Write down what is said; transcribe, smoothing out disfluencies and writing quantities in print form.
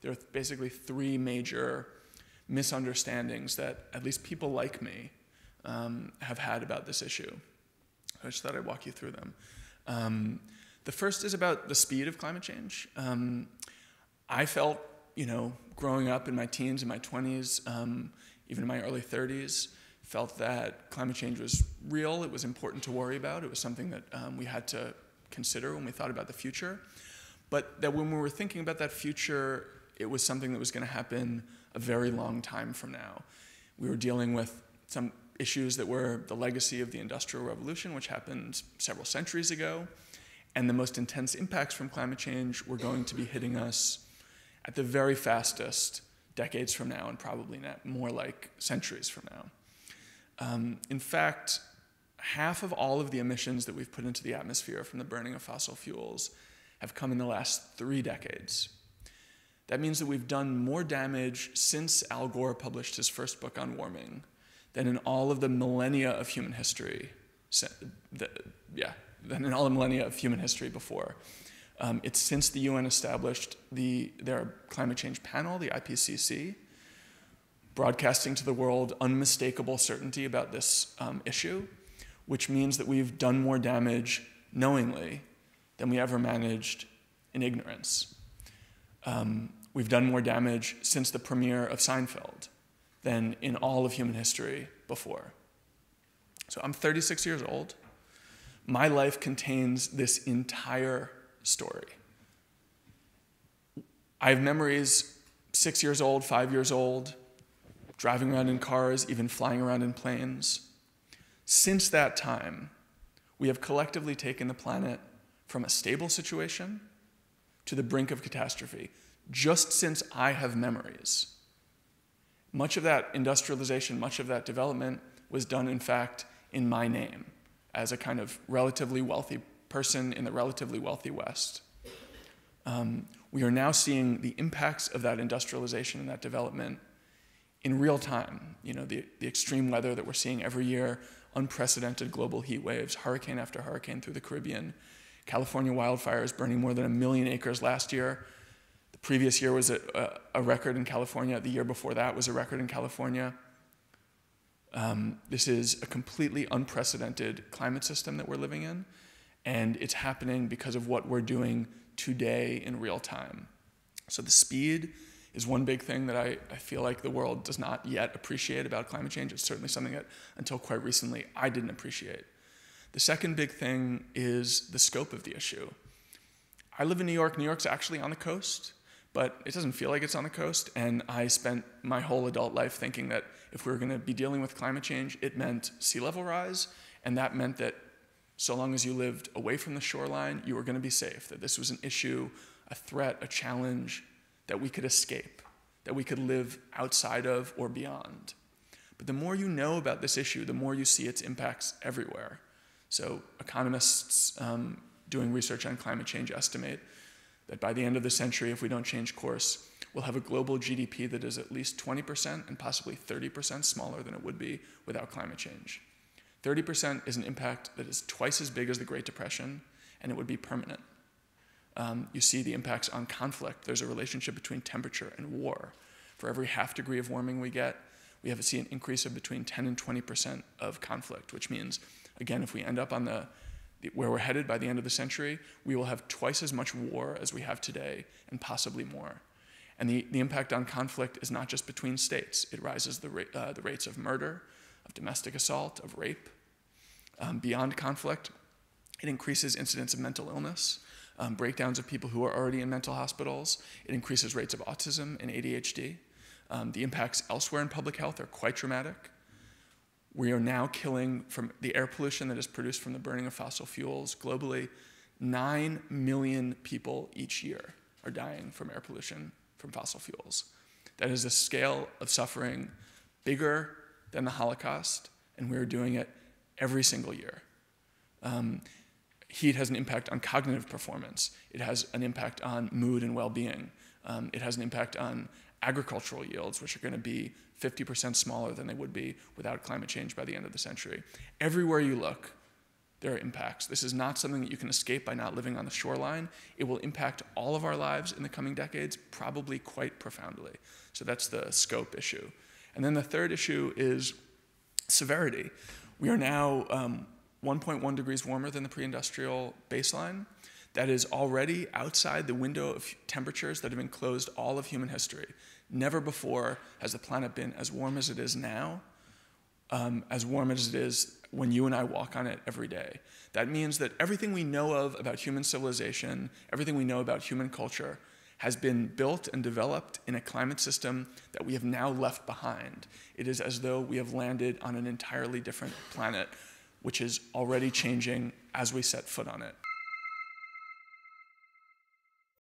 there are basically three major misunderstandings that at least people like me have had about this issue. I just thought I'd walk you through them. The first is about the speed of climate change. I felt, you know, growing up in my teens and my 20s, even in my early 30s, felt that climate change was real. It was important to worry about. It was something that we had to consider when we thought about the future. But that when we were thinking about that future, it was something that was going to happen a very long time from now. We were dealing with some issues that were the legacy of the Industrial Revolution, which happened several centuries ago. And the most intense impacts from climate change were going to be hitting us at the very fastest decades from now, and probably not more like centuries from now. In fact, half of all of the emissions that we've put into the atmosphere from the burning of fossil fuels have come in the last 3 decades. That means that we've done more damage since Al Gore published his first book on warming than in all of the millennia of human history. Than in all the millennia of human history before. It's since the UN established their climate change panel, the IPCC, broadcasting to the world unmistakable certainty about this issue, which means that we've done more damage knowingly than we ever managed in ignorance. We've done more damage since the premiere of Seinfeld than in all of human history before. So I'm 36 years old. My life contains this entire story. I have memories 6 years old, 5 years old, driving around in cars, even flying around in planes. Since that time, we have collectively taken the planet from a stable situation to the brink of catastrophe, just since I have memories. Much of that industrialization, much of that development was done, in fact, in my name, as a kind of relatively wealthy person in the relatively wealthy West. We are now seeing the impacts of that industrialization and that development in real time. You know, the extreme weather that we're seeing every year, unprecedented global heat waves, hurricane after hurricane through the Caribbean, California wildfires burning more than 1 million acres last year. The previous year was a record in California. The year before that was a record in California. This is a completely unprecedented climate system that we're living in, and it's happening because of what we're doing today in real time. So the speed is one big thing that I feel like the world does not yet appreciate about climate change. It's certainly something that, until quite recently, I didn't appreciate. The second big thing is the scope of the issue. I live in New York. New York's actually on the coast, but it doesn't feel like it's on the coast, and I spent my whole adult life thinking that if we were going to be dealing with climate change, it meant sea level rise, and that meant that so long as you lived away from the shoreline, you were going to be safe, that this was an issue, a threat, a challenge that we could escape, that we could live outside of or beyond. But the more you know about this issue, the more you see its impacts everywhere. So economists doing research on climate change estimate that by the end of the century, if we don't change course, we'll have a global GDP that is at least 20% and possibly 30% smaller than it would be without climate change. 30% is an impact that is twice as big as the Great Depression, and it would be permanent. You see the impacts on conflict. There's a relationship between temperature and war. For every 1/2 degree of warming we get, we have to see an increase of between 10 and 20% of conflict, which means, again, if we end up on where we're headed by the end of the century, we will have twice as much war as we have today, and possibly more. And the impact on conflict is not just between states. It rises the rates of murder, of domestic assault, of rape. Beyond conflict, it increases incidents of mental illness, breakdowns of people who are already in mental hospitals. It increases rates of autism and ADHD. The impacts elsewhere in public health are quite dramatic. We are now killing, from the air pollution that is produced from the burning of fossil fuels globally, 9 million people each year are dying from air pollution from fossil fuels. That is a scale of suffering bigger than the Holocaust, and we are doing it every single year. Heat has an impact on cognitive performance. It has an impact on mood and well-being. It has an impact on agricultural yields, which are going to be 50% smaller than they would be without climate change by the end of the century. Everywhere you look, there are impacts. This is not something that you can escape by not living on the shoreline. It will impact all of our lives in the coming decades, probably quite profoundly. So that's the scope issue. And then the third issue is severity. We are now 1.1 degrees warmer than the pre-industrial baseline. That is already outside the window of temperatures that have been closed all of human history. Never before has the planet been as warm as it is now, as warm as it is when you and I walk on it every day. That means that everything we know of about human civilization, everything we know about human culture, has been built and developed in a climate system that we have now left behind. It is as though we have landed on an entirely different planet, which is already changing as we set foot on it.